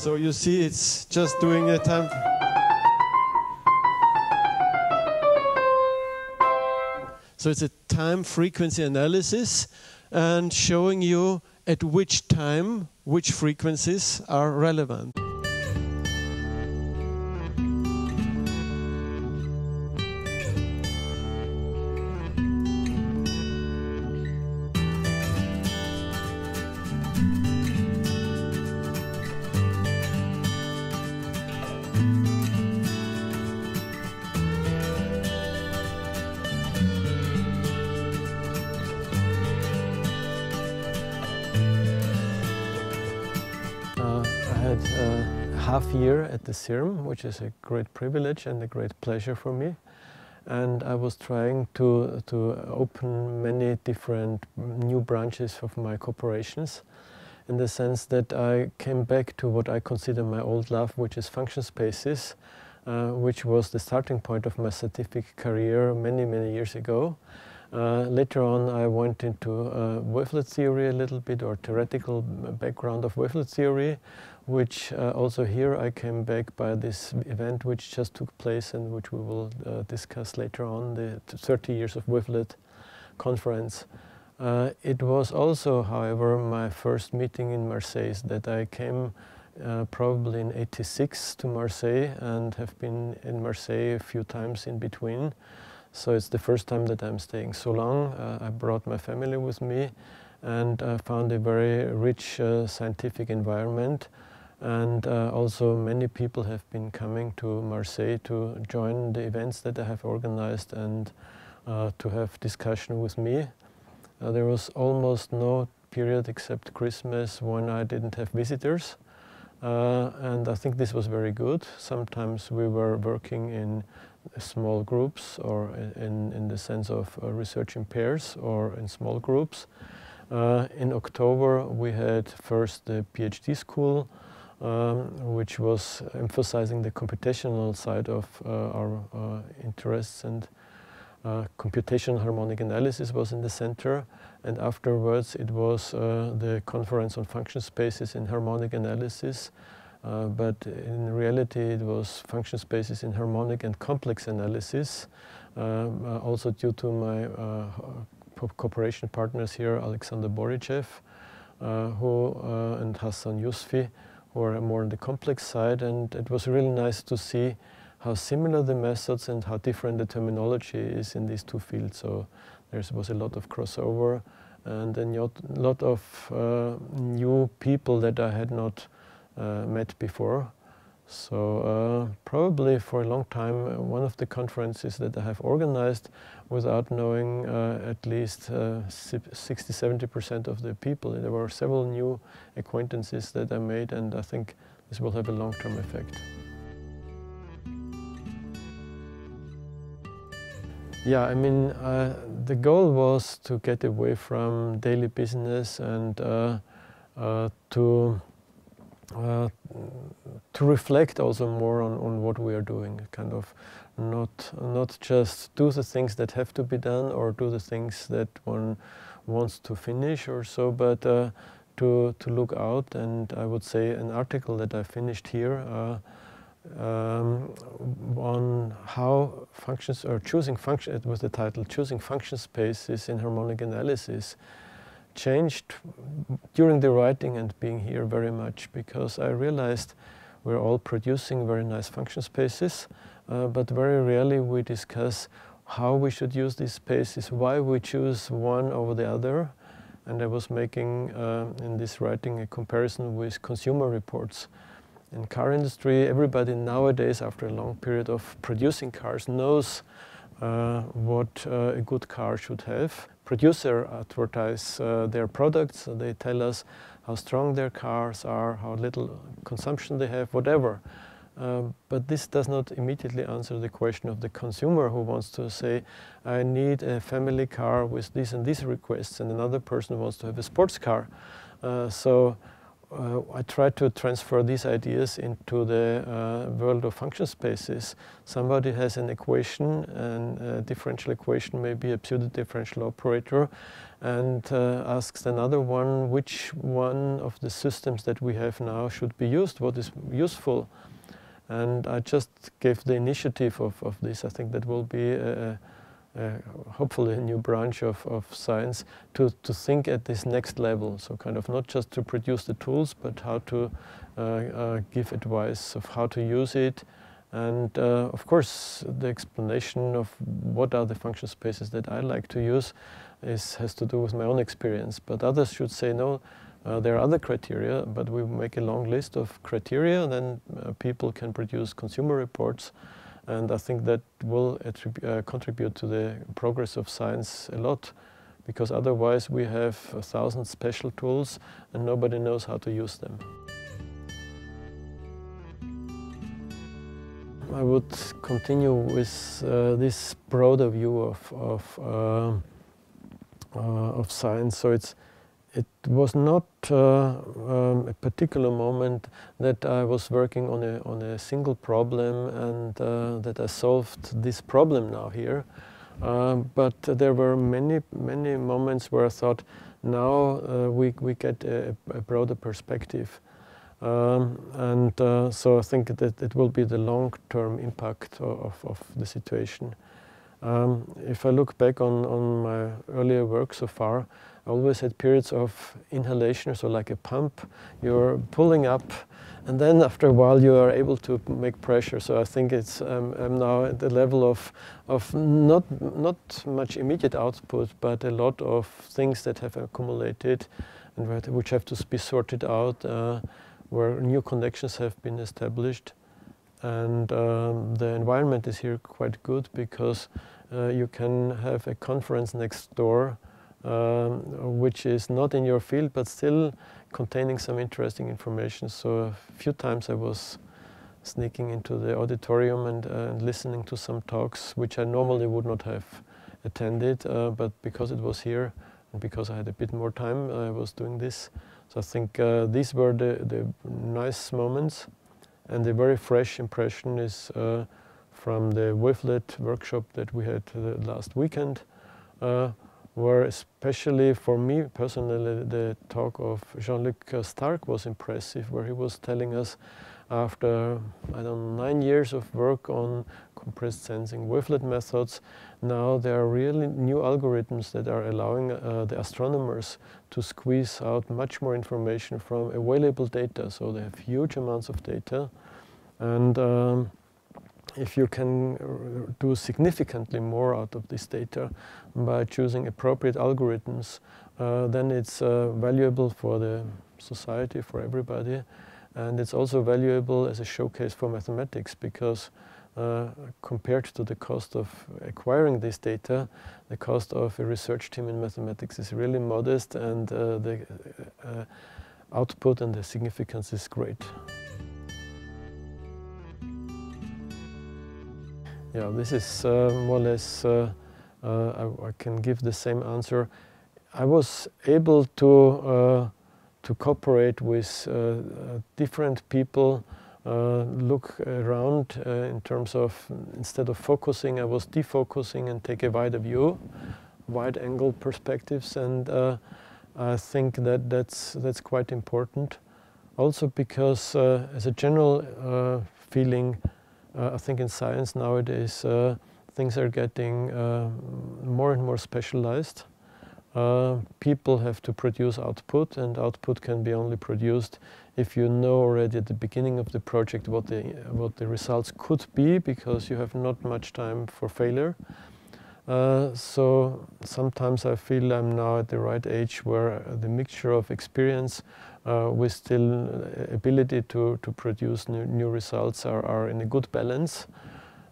So you see, it's just doing a time. So it's a time frequency analysis and showing you at which time which frequencies are relevant. Year at the CIRM, which is a great privilege and a great pleasure for me. And I was trying to open many different new branches of my corporations, in the sense that I came back to what I consider my old love, which is function spaces, which was the starting point of my scientific career many, many years ago. Later on, I went into wavelet theory a little bit, or theoretical background of wavelet theory, which also here I came back by this event which just took place and which we will discuss later on, the 30 years of wavelet conference. It was also, however, my first meeting in Marseille, that I came probably in '86 to Marseille and have been in Marseille a few times in between. So it's the first time that I'm staying so long. I brought my family with me and found a very rich scientific environment. And also many people have been coming to Marseille to join the events that I have organized and to have discussion with me. There was almost no period except Christmas when I didn't have visitors. And I think this was very good. Sometimes we were working in small groups, or in the sense of research in pairs or in small groups. In October we had first the PhD school, which was emphasizing the computational side of our interests, and computational harmonic analysis was in the center. And afterwards it was the conference on function spaces in harmonic analysis. But in reality, it was function spaces in harmonic and complex analysis, also due to my cooperation partners here, Alexander Borichev and Hassan Yusufi, who are more on the complex side. And it was really nice to see how similar the methods and how different the terminology is in these two fields. So there was a lot of crossover and a lot of new people that I had not met before. So probably for a long time one of the conferences that I have organized without knowing at least 60–70% of the people. There were several new acquaintances that I made, and I think this will have a long-term effect. Yeah, I mean, the goal was to get away from daily business and to reflect also more on what we are doing, kind of not just do the things that have to be done or do the things that one wants to finish or so, but to look out. And I would say an article that I finished here on how functions, or choosing function, it was the title, Choosing Function Spaces in Harmonic Analysis, changed during the writing and being here very much, because I realized we're all producing very nice function spaces, but very rarely we discuss how we should use these spaces, why we choose one over the other. And I was making in this writing a comparison with consumer reports. In car industry, everybody nowadays, after a long period of producing cars, knows what a good car should have. Producers advertise their products. They tell us how strong their cars are, how little consumption they have, whatever. But this does not immediately answer the question of the consumer, who wants to say, I need a family car with these and these requests, and another person wants to have a sports car. So I try to transfer these ideas into the world of function spaces. Somebody has an equation, and a differential equation, maybe a pseudo-differential operator, and asks another one, which one of the systems that we have now should be used, what is useful. And I just gave the initiative of this. I think that will be hopefully a new branch of science to think at this next level. So kind of not just to produce the tools, but how to give advice of how to use it. And of course, the explanation of what are the function spaces that I like to use has to do with my own experience. But others should say, no, there are other criteria, but we make a long list of criteria, and then people can produce consumer reports. And I think that will contribute to the progress of science a lot, because otherwise we have 1,000 special tools and nobody knows how to use them. I would continue with this broader view of science. So it was not a particular moment that I was working on a single problem and that I solved this problem now here. But there were many, many moments where I thought, now we get a broader perspective. So I think that it will be the long-term impact of the situation. If I look back on my earlier work so far, I always had periods of inhalation, so like a pump. You're pulling up, and then after a while you are able to make pressure. So I think it's, I'm now at the level of not much immediate output, but a lot of things that have accumulated and which have to be sorted out, where new connections have been established. And the environment is here quite good, because you can have a conference next door, which is not in your field, but still containing some interesting information. So a few times I was sneaking into the auditorium and listening to some talks, which I normally would not have attended, but because it was here and because I had a bit more time, I was doing this. So I think these were the nice moments. And the very fresh impression is from the wavelet workshop that we had last weekend, where especially for me personally the talk of Jean-Luc Stark was impressive, where he was telling us after, I don't know, 9 years of work on compressed sensing wavelet methods, now there are really new algorithms that are allowing the astronomers to squeeze out much more information from available data. So they have huge amounts of data, and if you can do significantly more out of this data by choosing appropriate algorithms, then it's valuable for the society, for everybody. And it's also valuable as a showcase for mathematics, because compared to the cost of acquiring this data, the cost of a research team in mathematics is really modest, and the output and the significance is great. Yeah, this is more or less, I can give the same answer. I was able to cooperate with different people, look around in terms of, instead of focusing, I was defocusing and take a wider view, wide angle perspectives, and I think that that's quite important. Also because as a general feeling, I think in science nowadays things are getting more and more specialized. People have to produce output, and output can be only produced if you know already at the beginning of the project what the results could be, because you have not much time for failure. So sometimes I feel I'm now at the right age where the mixture of experience with still ability to produce new results are in a good balance.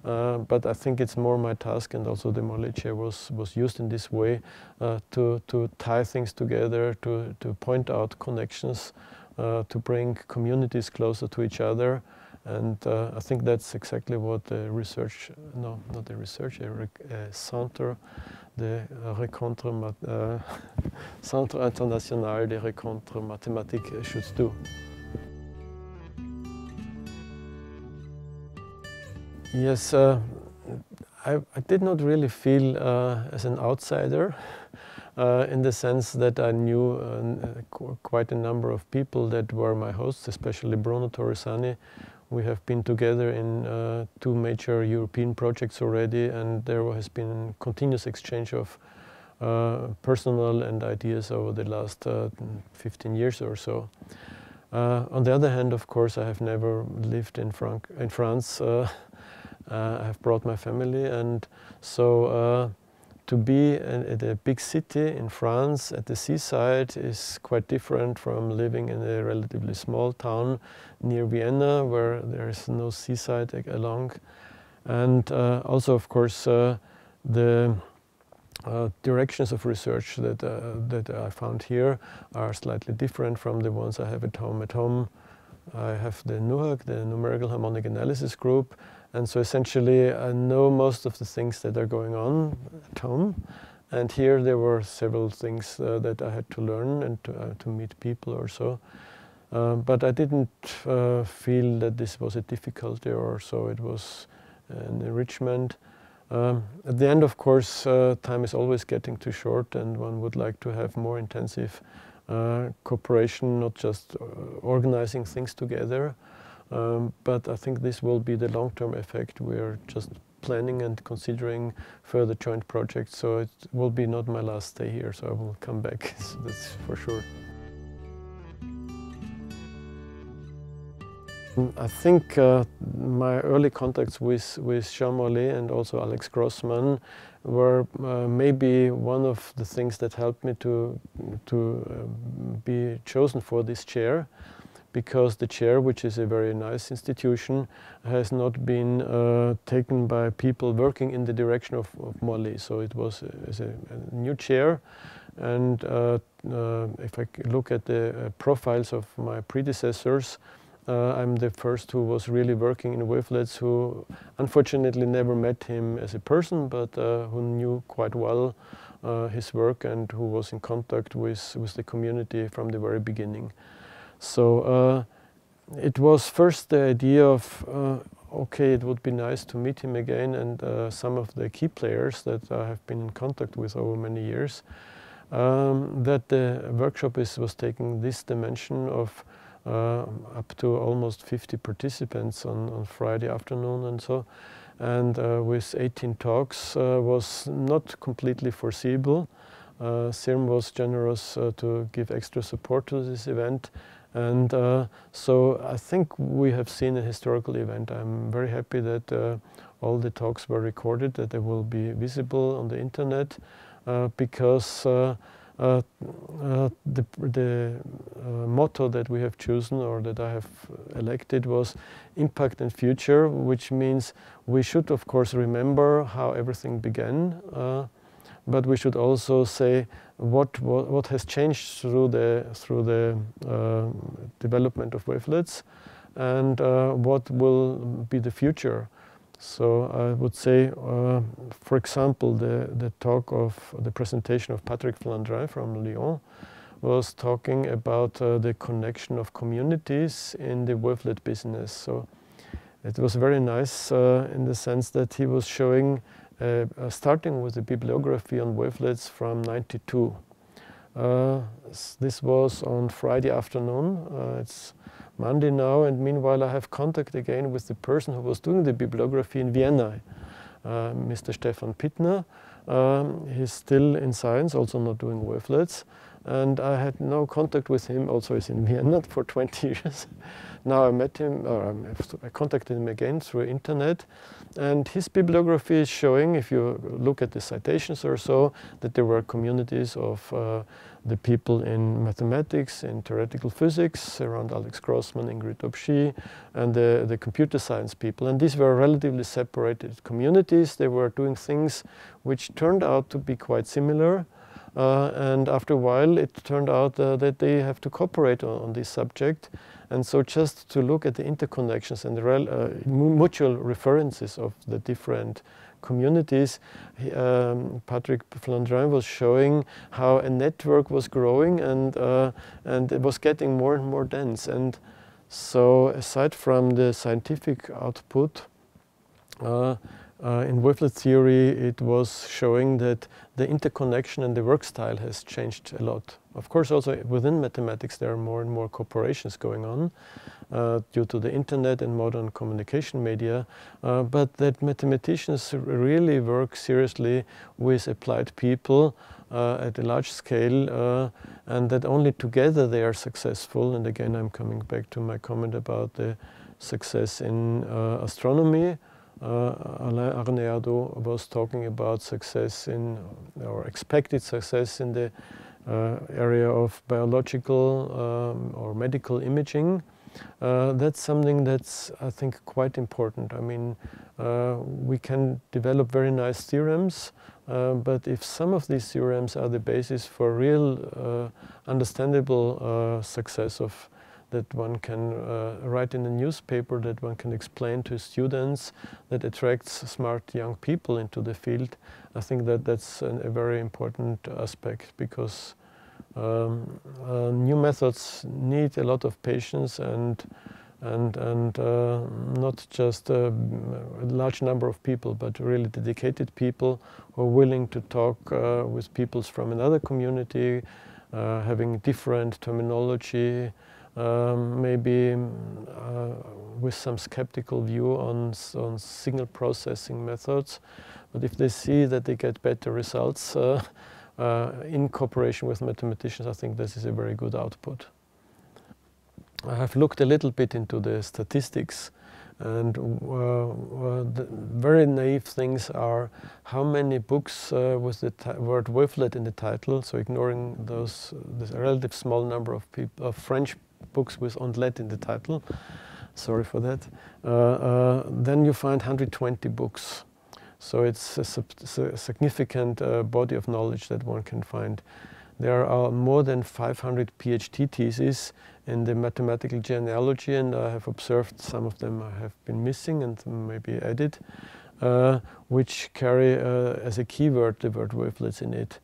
But I think it's more my task, and also the knowledge here was used in this way to tie things together, to point out connections, to bring communities closer to each other. And I think that's exactly what the research, no, not the research, the Centre de Rencontres Centre International de Rencontres Mathématiques should do. Yes, I did not really feel as an outsider in the sense that I knew quite a number of people that were my hosts, especially Bruno Torresani. We have been together in two major European projects already, and there has been continuous exchange of personal and ideas over the last 15 years or so. On the other hand, of course, I have never lived in France. I have brought my family, and so to be at a big city in France at the seaside is quite different from living in a relatively small town near Vienna, where there is no seaside along. And also, of course, the directions of research that I found here are slightly different from the ones I have at home. At home, I have the NUHAG, the Numerical Harmonic Analysis Group, and so essentially I know most of the things that are going on at home. And here there were several things that I had to learn and to meet people or so. But I didn't feel that this was a difficulty or so. It was an enrichment. At the end, of course, time is always getting too short, and one would like to have more intensive cooperation, not just organizing things together. But I think this will be the long-term effect. We are just planning and considering further joint projects, so it will be not my last day here, so I will come back, so that's for sure. I think my early contacts with Jean Morlet and also Alex Grossman were maybe one of the things that helped me to be chosen for this chair, because the chair, which is a very nice institution, has not been taken by people working in the direction of Morlet. So it was a new chair, and if I look at the profiles of my predecessors, I'm the first who was really working in wavelets, who unfortunately never met him as a person, but who knew quite well his work and who was in contact with the community from the very beginning. So it was first the idea of, okay, it would be nice to meet him again, and some of the key players that I have been in contact with over many years, that the workshop was taking this dimension of up to almost 50 participants on Friday afternoon and so, and with 18 talks was not completely foreseeable. CIRM was generous to give extra support to this event, and so I think we have seen a historical event. I'm very happy that all the talks were recorded, that they will be visible on the internet, because the motto that we have chosen, or that I have elected, was impact and future, which means we should of course remember how everything began, but we should also say what has changed through the development of wavelets, and what will be the future. So I would say, for example, the talk of the presentation of Patrick Flandrin from Lyon was talking about the connection of communities in the wavelet business. So it was very nice in the sense that he was showing, starting with the bibliography on wavelets from '92. This was on Friday afternoon. It's Monday now, and meanwhile I have contact again with the person who was doing the bibliography in Vienna, Mr. Stefan Pittner. He's still in science, also not doing wavelets, and I had no contact with him. Also, he's in Vienna for 20 years. Now I met him, or I contacted him again through internet, and his bibliography is showing, if you look at the citations or so, that there were communities of the people in mathematics, in theoretical physics, around Alex Grossman, Ingrid Daubechies, and the computer science people. And these were relatively separated communities. They were doing things which turned out to be quite similar. And after a while, it turned out that they have to cooperate on this subject. And so just to look at the interconnections and the mutual references of the different communities. Patrick Flandrin was showing how a network was growing and it was getting more and more dense. And so aside from the scientific output, in wavelet theory, it was showing that the interconnection and the work style has changed a lot. Of course, also within mathematics, there are more and more cooperations going on due to the internet and modern communication media, but that mathematicians really work seriously with applied people at a large scale, and that only together they are successful. And again, I'm coming back to my comment about the success in astronomy. Alain Arneado was talking about success in, or expected success in the area of biological or medical imaging. That's something that's, I think, quite important. I mean, we can develop very nice theorems, but if some of these theorems are the basis for real, understandable success of that one can write in a newspaper, that one can explain to students, that attracts smart young people into the field. I think that that's a very important aspect, because new methods need a lot of patience and not just a large number of people, but really dedicated people who are willing to talk with people from another community, having different terminology, maybe with some skeptical view on signal processing methods. But if they see that they get better results in cooperation with mathematicians, I think this is a very good output. I have looked a little bit into the statistics, and the very naive things are how many books with the word wavelet in the title, so ignoring those, this relative small number of, French books with ondelet in the title, sorry for that, then you find 120 books. So it's a significant body of knowledge that one can find. There are more than 500 PhD theses in the mathematical genealogy, and I have observed some of them have been missing and maybe added, which carry as a keyword the word wavelets in it.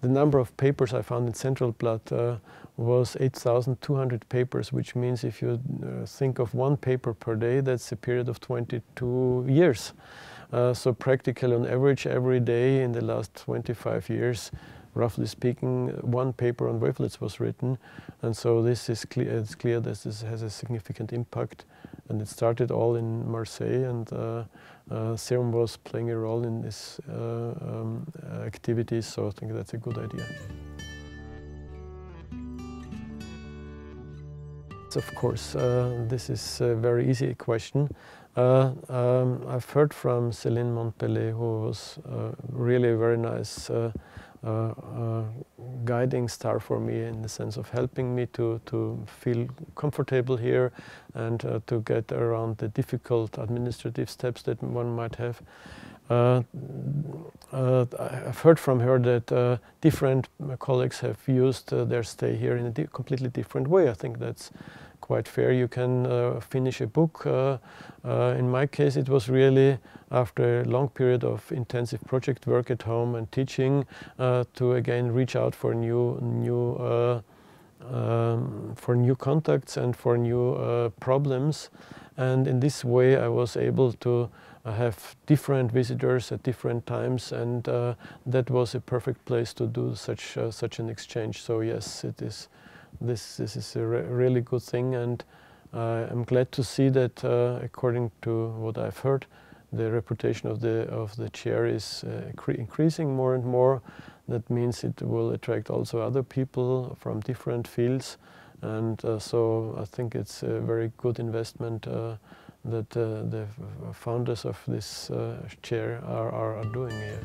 The number of papers I found in Centralblatt was 8,200 papers, which means if you think of one paper per day, that's a period of 22 years. So practically on average every day in the last 25 years, roughly speaking, one paper on wavelets was written. And so this is clear, it's clear that this has a significant impact. And it started all in Marseille, and CIRM was playing a role in this activity, so I think that's a good idea. Of course, this is a very easy question. I've heard from Céline Montpellier, who was really a very nice guiding star for me, in the sense of helping me to feel comfortable here and to get around the difficult administrative steps that one might have. I've heard from her that different colleagues have used their stay here in a completely different way. I think that's quite fair. You can finish a book. In my case, it was really after a long period of intensive project work at home and teaching to again reach out for new contacts and for new problems. And in this way, I was able to have different visitors at different times, and that was a perfect place to do such such an exchange. So yes, it is. This is a really good thing, and I'm glad to see that, according to what I've heard, the reputation of the chair is increasing more and more. That means it will attract also other people from different fields, and so I think it's a very good investment that the founders of this chair are doing here.